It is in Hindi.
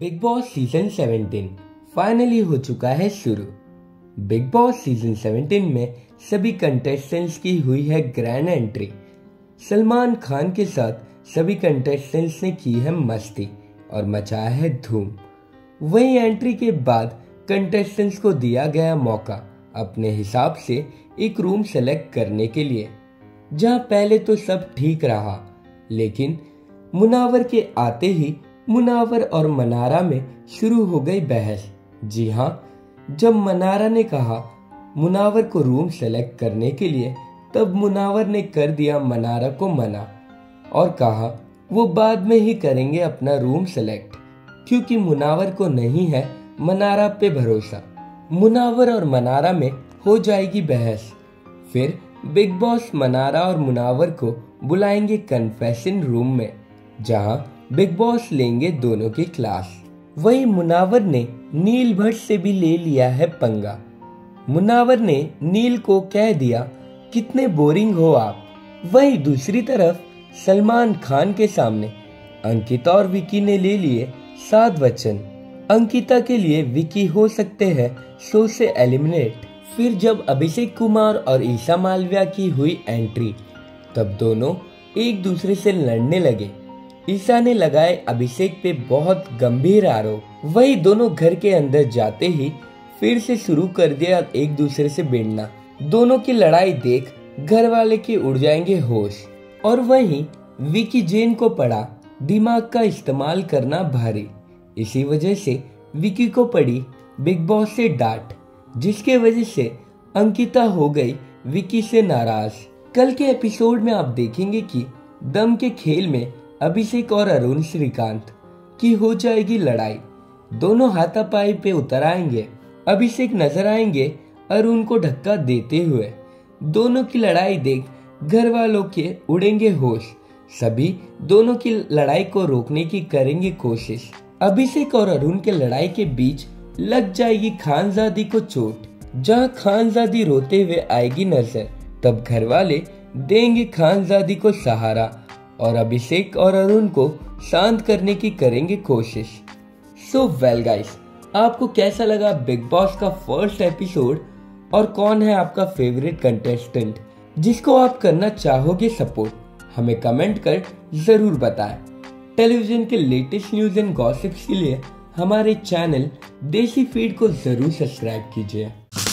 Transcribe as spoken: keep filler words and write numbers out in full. बिग बॉस सीजन सत्रह फाइनली हो चुका है शुरू। बिग बॉस सीजन सत्रह में सभी कंटेस्टेंट्स की हुई है ग्रैंड एंट्री। सलमान खान के साथ सभी कंटेस्टेंट्स ने की है मस्ती और मचाया है धूम। वही एंट्री के बाद कंटेस्टेंट्स को दिया गया मौका अपने हिसाब से एक रूम सेलेक्ट करने के लिए, जहां पहले तो सब ठीक रहा, लेकिन मुनावर के आते ही मुनावर और मन्नारा में शुरू हो गई बहस। जी हाँ, जब मन्नारा ने कहा मुनावर को रूम सेलेक्ट करने के लिए, तब मुनावर ने कर दिया मन्नारा को मना और कहा वो बाद में ही करेंगे अपना रूम सेलेक्ट, क्योंकि मुनावर को नहीं है मन्नारा पे भरोसा। मुनावर और मन्नारा में हो जाएगी बहस। फिर बिग बॉस मन्नारा और मुनावर को बुलाएंगे कन्फेशन रूम में, जहां बिग बॉस लेंगे दोनों की क्लास। वही मुनावर ने नील भट्ट से भी ले लिया है पंगा। मुनावर ने नील को कह दिया कितने बोरिंग हो आप। वही दूसरी तरफ सलमान खान के सामने अंकिता और विकी ने ले लिए सात वचन। अंकिता के लिए विकी हो सकते हैं शो से एलिमिनेट। फिर जब अभिषेक कुमार और ईशा मालविया की हुई एंट्री, तब दोनों एक दूसरे से लड़ने लगे। ईशा ने लगाए अभिषेक पे बहुत गंभीर आरोप। वही दोनों घर के अंदर जाते ही फिर से शुरू कर दिया एक दूसरे से भिड़ना। दोनों की लड़ाई देख घर वाले के उड़ जाएंगे होश। और वहीं विकी जैन को पड़ा दिमाग का इस्तेमाल करना भारी। इसी वजह से विकी को पड़ी बिग बॉस से डांट, जिसके वजह से अंकिता हो गई विकी से नाराज। कल के एपिसोड में आप देखेंगे कि दम के खेल में अभिषेक और अरुण श्रीकांत की हो जाएगी लड़ाई। दोनों हाथापाई पे उतर आएंगे। अभिषेक नजर आएंगे अरुण को धक्का देते हुए। दोनों की लड़ाई देख घर वालों के उड़ेंगे होश। सभी दोनों की लड़ाई को रोकने की करेंगे कोशिश। अभिषेक और अरुण के लड़ाई के बीच लग जाएगी खानजादी को चोट, जहाँ खानजादी रोते हुए आएगी नजर। तब घर वाले देंगे खानजादी को सहारा और अभिषेक और अरुण को शांत करने की करेंगे कोशिश। सो वेल गाइस, आपको कैसा लगा बिग बॉस का फर्स्ट एपिसोड और कौन है आपका फेवरेट कंटेस्टेंट जिसको आप करना चाहोगे सपोर्ट, हमें कमेंट कर जरूर बताएं। टेलीविजन के लेटेस्ट न्यूज एंड गॉसिप्स के लिए हमारे चैनल देसी फीड को जरूर सब्सक्राइब कीजिए।